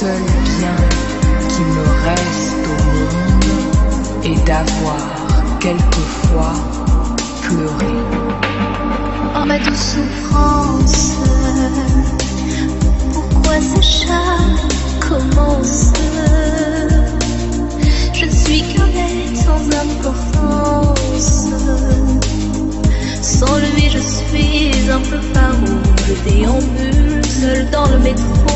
seul bien qui me reste au monde est d'avoir quelquefois pleuré. Oh ma douce souffrance, pourquoi ce chat commence? Je ne suis qu'un être sans importance. Sans lui je suis un peu farouche. Je déambule seul dans le métro.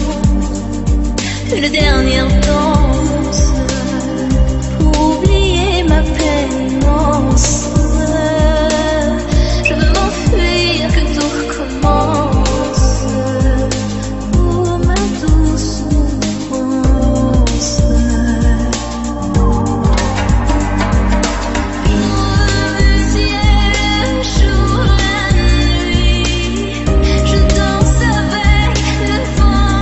Une dernière danse pour oublier ma peine immense. Je veux m'enfuir, que tout recommence. Oh ma douce souffrance. Plusieurs jours la nuit, je danse avec le vent,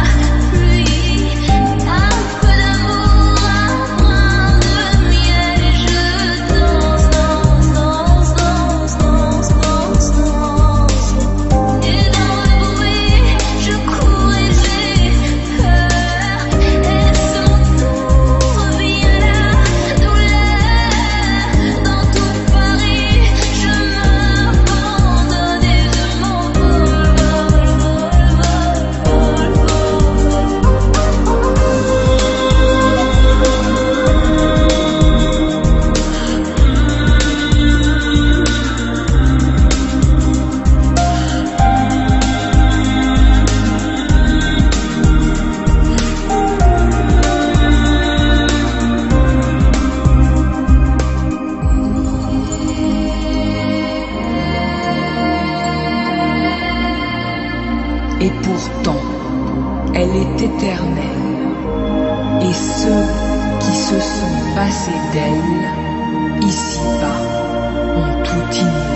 la pluie. Un peu d'amour, un brin de miel. Je danse, danse, danse, danse, danse, danse, danse. Et dans le bruit, je cours et j'ai peur. Est-ce mon tour? Revient la douleur. Dans tout Paris, je m'abandonne et je m'envole, vole, vole, vole, vole. Et pourtant, elle est éternelle, et ceux qui se sont passés d'elle, ici-bas, ont tout ignoré.